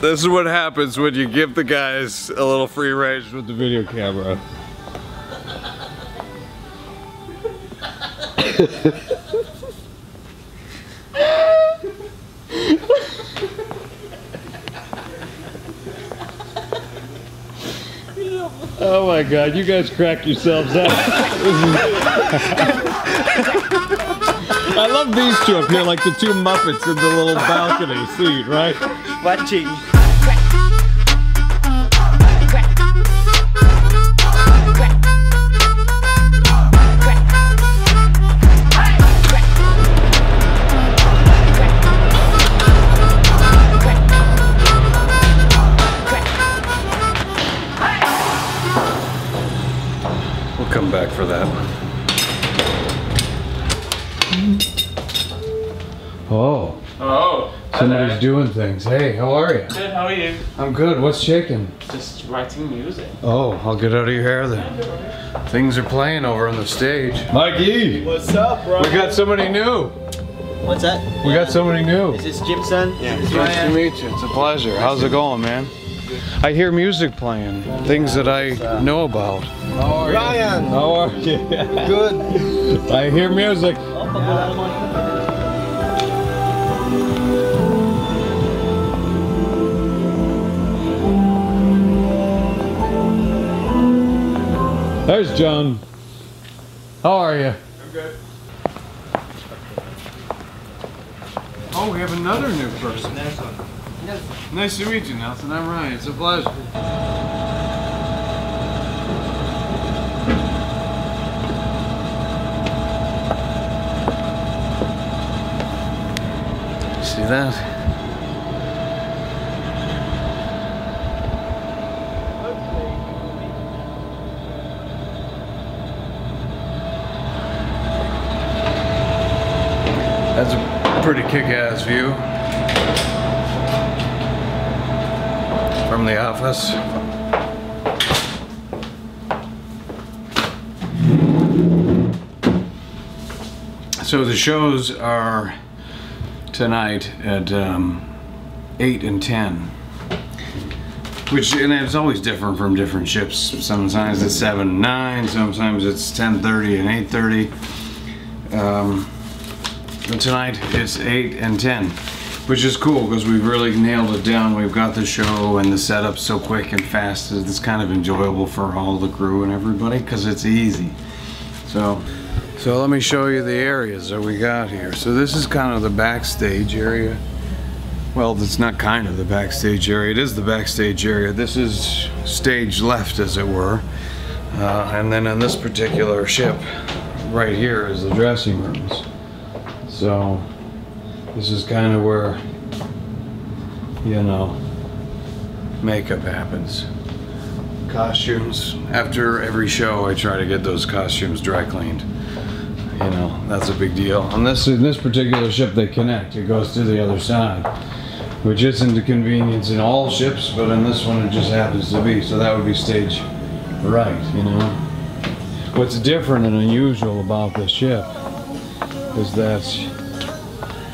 This is what happens when you give the guys a little free range with the video camera. Oh my God, you guys crack yourselves up. I love these two up here, like the two Muppets in the little balcony seat, right? Watching. Come back for that. Oh. Oh. Somebody's doing things. Hey, how are you? Good, how are you? I'm good. What's shaking? Just writing music. Oh, I'll get out of your hair then. Things are playing over on the stage. Mikey! What's up, bro? We got somebody new. What's that? We got somebody new. Is this Jim's son? Yeah. Nice to meet you. It's a pleasure. How's it going, man? I hear music playing, things that I know about. How are you? Ryan! How are you? Good. I hear music. There's John. How are you? I'm good. Oh, we have another new person. Nice to meet you, Nelson. I'm Ryan. It's a pleasure. See that? That's a pretty kick-ass view. From the office. So the shows are tonight at 8 and 10. Which, and it's always different from different ships. Sometimes it's 7 and 9, sometimes it's 10:30 and 8:30. But tonight it's 8 and 10. Which is cool because we've really nailed it down. We've got the show and the setup so quick and fast. It's kind of enjoyable for all the crew and everybody because it's easy. So let me show you the areas that we got here. So this is kind of the backstage area. Well, it's not kind of the backstage area. It is the backstage area. This is stage left, as it were. And then on this particular ship, right here is the dressing rooms. So. This is kind of where, you know, makeup happens. Costumes. After every show, I try to get those costumes dry cleaned. You know, that's a big deal. On this particular ship, they connect. It goes to the other side, which isn't a convenience in all ships, but in this one, it just happens to be. So that would be stage right, you know. What's different and unusual about this ship is that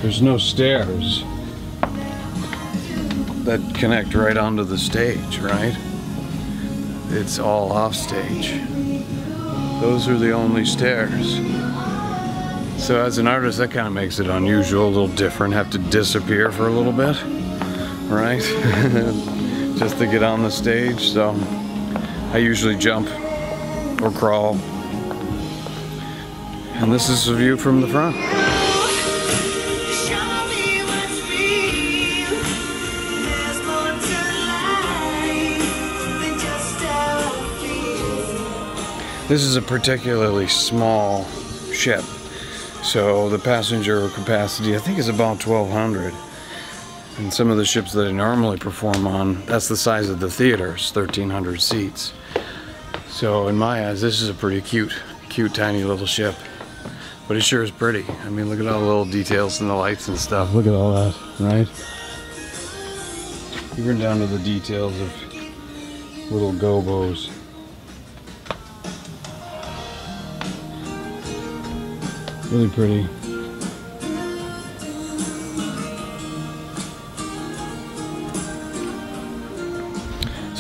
there's no stairs that connect right onto the stage, right? It's all off stage. Those are the only stairs. So as an artist, that kind of makes it unusual, a little different, have to disappear for a little bit, right? Just to get on the stage, so I usually jump or crawl. And this is the view from the front. This is a particularly small ship, so the passenger capacity I think is about 1,200. And some of the ships that I normally perform on, that's the size of the theaters, 1,300 seats. So in my eyes, this is a pretty cute tiny little ship, but it sure is pretty. I mean, look at all the little details and the lights and stuff. Look at all that, right? Even down to the details of little gobos. Really pretty.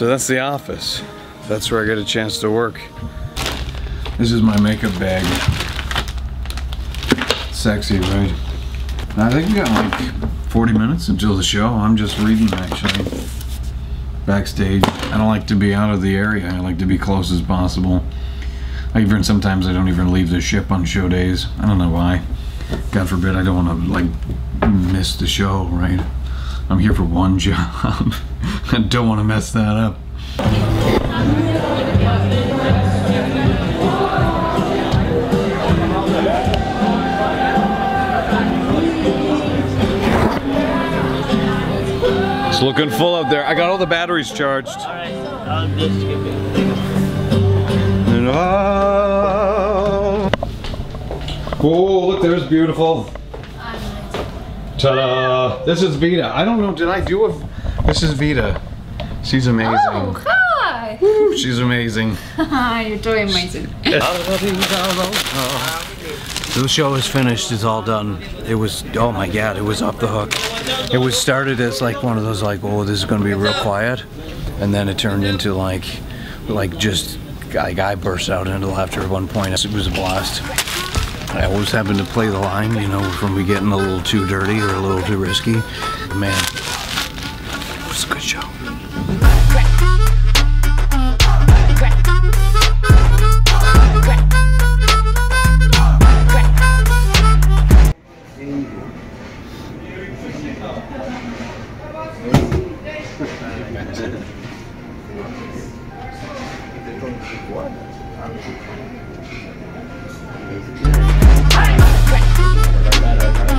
So that's the office. That's where I get a chance to work. This is my makeup bag. Sexy, right? I think we got like 40 minutes until the show. I'm just reading actually. Backstage. I don't like to be out of the area. I like to be close as possible. Sometimes I don't even leave the ship on show days. I don't know why. God forbid, I don't want to like miss the show, right? I'm here for one job. I don't want to mess that up. It's looking full up there. I got all the batteries charged. All right, I'm just skipping. And oh, look, there's beautiful. Ta-da! This is Vita. I don't know, did I do a... This is Vita. She's amazing. Oh, hi! Woo, she's amazing. You're doing amazing. The show is finished. It's all done. It was... Oh my God, it was off the hook. It was started as like one of those like, oh, this is going to be real quiet. And then it turned into like just... Like I burst out into laughter at one point. It was a blast. I always happen to play the line, you know, from we getting a little too dirty or a little too risky. Man, it was a good show. What?